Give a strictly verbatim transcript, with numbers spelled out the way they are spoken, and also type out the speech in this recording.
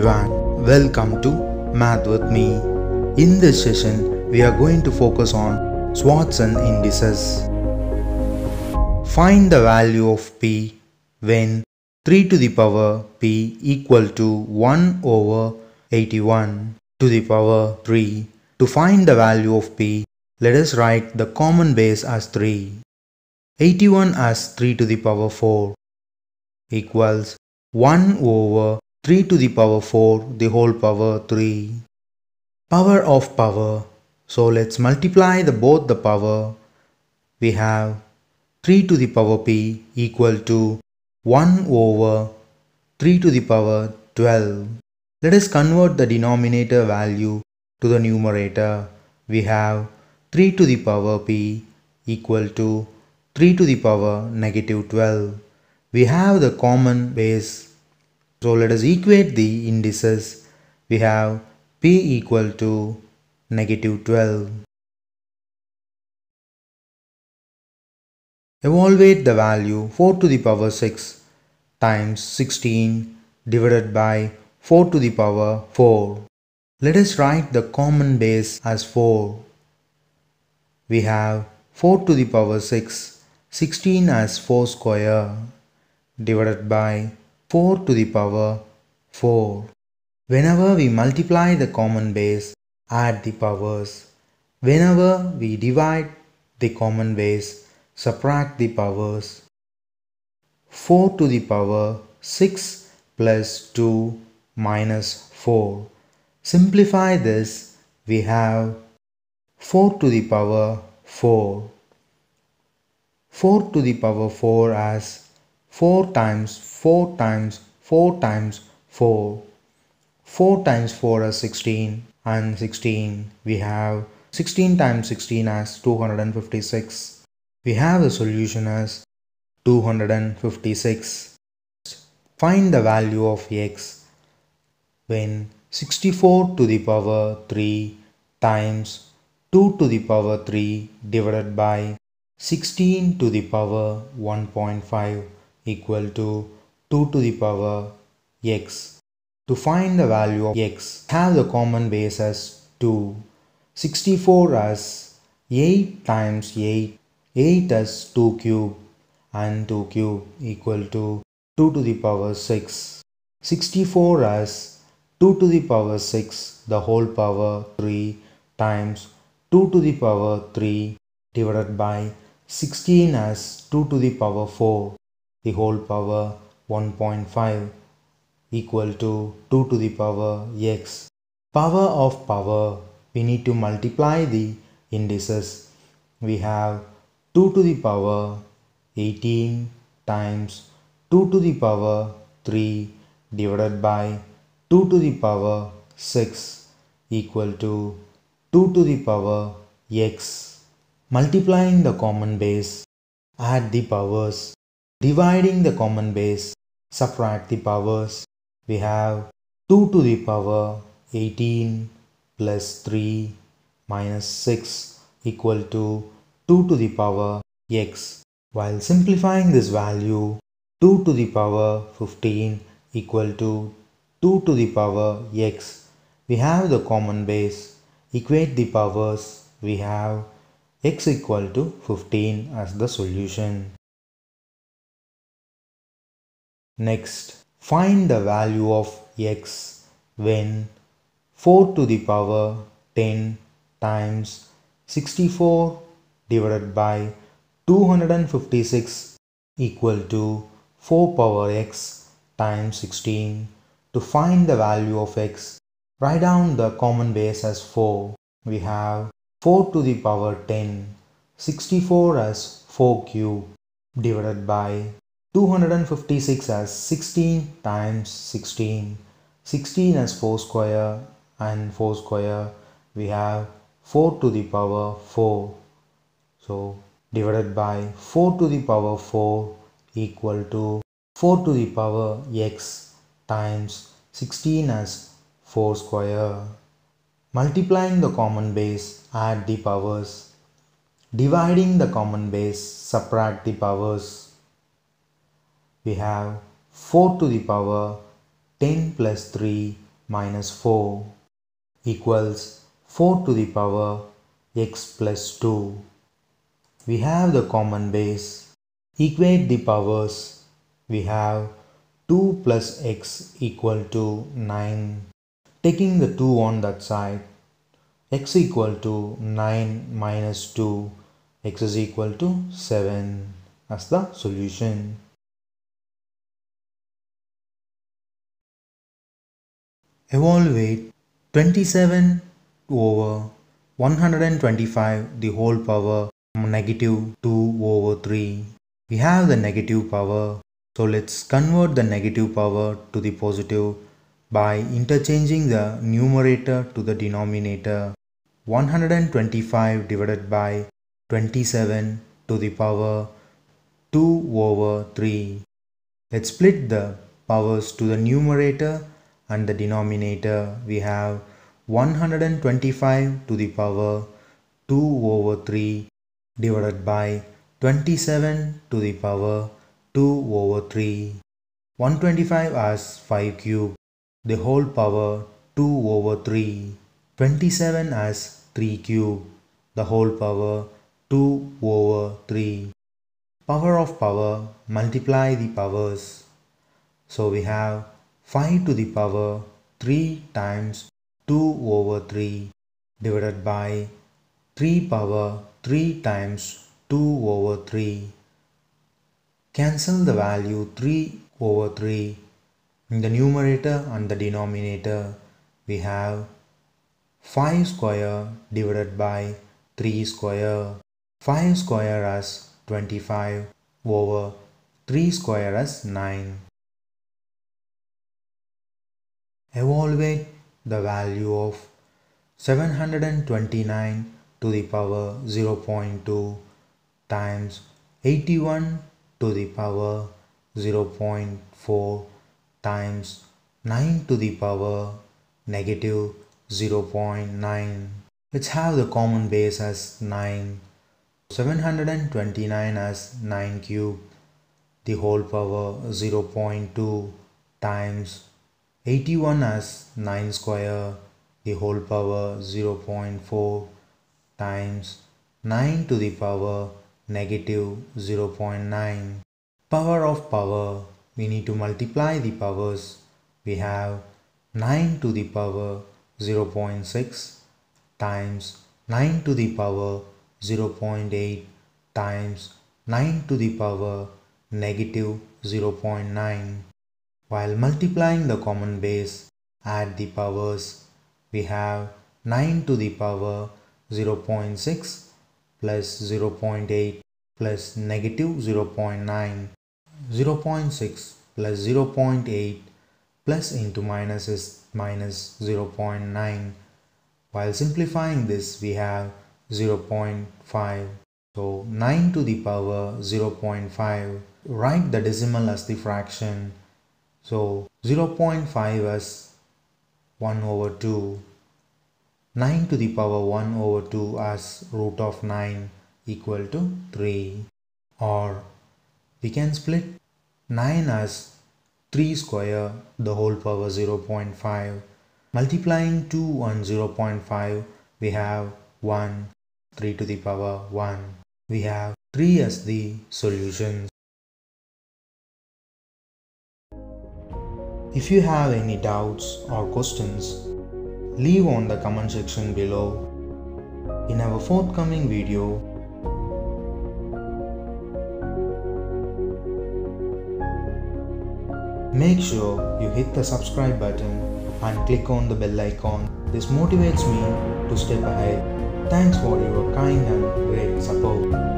Welcome to Math With Me. In this session, we are going to focus on Swanson indices. Find the value of p when three to the power p equal to one over eighty-one to the power three. To find the value of p, let us write the common base as three. eighty-one as three to the power four equals one over three to the power four the whole power three. Power of power. So let's multiply the both the power. We have three to the power p equal to one over three to the power twelve. Let us convert the denominator value to the numerator. We have three to the power p equal to three to the power negative twelve. We have the common base. So let us equate the indices. We have p equal to negative twelve. Evaluate the value four to the power six times sixteen divided by four to the power four. Let us write the common base as four. We have four to the power six, sixteen as four square divided by four to the power four. Whenever we multiply the common base, add the powers. Whenever we divide the common base, subtract the powers. four to the power six plus two minus four. Simplify this. We have four to the power four. four to the power four as four times four times four times four. four times four is sixteen, and sixteen we have sixteen times sixteen as two hundred fifty-six. We have the solution as two hundred fifty-six. Find the value of x when sixty-four to the power three times two to the power three divided by sixteen to the power one point five equal to two to the power x. To find the value of x, have the common base as two. sixty-four as eight times eight, eight as two cube, and two cube equal to two to the power six. sixty-four as two to the power six the whole power three times two to the power three divided by sixteen as two to the power four the whole power one point five equal to two to the power x. Power of power, we need to multiply the indices. We have two to the power eighteen times two to the power three divided by two to the power six equal to two to the power x. Multiplying the common base, add the powers. Dividing the common base, subtract the powers. We have two to the power eighteen plus three minus six equal to two to the power x. While simplifying this value, two to the power fifteen equal to two to the power x. We have the common base. Equate the powers. We have x equal to fifteen as the solution. Next, find the value of x when four to the power ten times sixty-four divided by two hundred fifty-six equal to four power x times sixteen. To find the value of x, write down the common base as four. We have four to the power ten, sixty-four as four cube divided by two hundred fifty-six as sixteen times sixteen, sixteen as four square, and four square we have four to the power four. So divided by four to the power four equal to four to the power x times sixteen as four square. Multiplying the common base, add the powers. Dividing the common base, subtract the powers. We have four to the power ten plus three minus four equals four to the power x plus two. We have the common base. Equate the powers. We have two plus x equal to nine. Taking the two on that side, x equal to nine minus two, x is equal to seven as the solution. Evaluate twenty-seven over one hundred twenty-five the whole power negative two over three. We have the negative power, so let's convert the negative power to the positive by interchanging the numerator to the denominator. one hundred twenty-five divided by twenty-seven to the power two over three. Let's split the powers to the numerator and the denominator. We have one hundred twenty-five to the power two over three divided by twenty-seven to the power two over three. one hundred twenty-five as five cubed, the whole power two over three. twenty-seven as three cubed, the whole power two over three. Power of power, multiply the powers. So we have five to the power three times two over three divided by three power three times two over three. Cancel the value three over three in the numerator and the denominator. We have five square divided by three square. five square as twenty-five over three square as nine. Evaluate the value of seven hundred twenty-nine to the power zero point two times eighty-one to the power zero point four times nine to the power negative zero point nine. Let's have the common base as nine. seven hundred twenty-nine as nine cubed, the whole power zero point two times eighty-one as nine square, the whole power zero point four times nine to the power negative zero point nine. Power of power, we need to multiply the powers. We have nine to the power zero point six times nine to the power zero point eight times nine to the power negative zero point nine. While multiplying the common base, add the powers. We have nine to the power zero point six plus zero point eight plus negative zero point nine. zero point six plus zero point eight plus into minus is minus zero point nine. While simplifying this, we have zero point five. So nine to the power zero point five. Write the decimal as the fraction. So zero point five as one over two, nine to the power one over two as root of nine equal to three. Or we can split nine as three square, the whole power zero point five. Multiplying two and zero point five, we have one, three to the power one. We have three as the solutions. If you have any doubts or questions, leave on the comment section below. In our forthcoming video, make sure you hit the subscribe button and click on the bell icon. This motivates me to step ahead. Thanks for your kind and great support.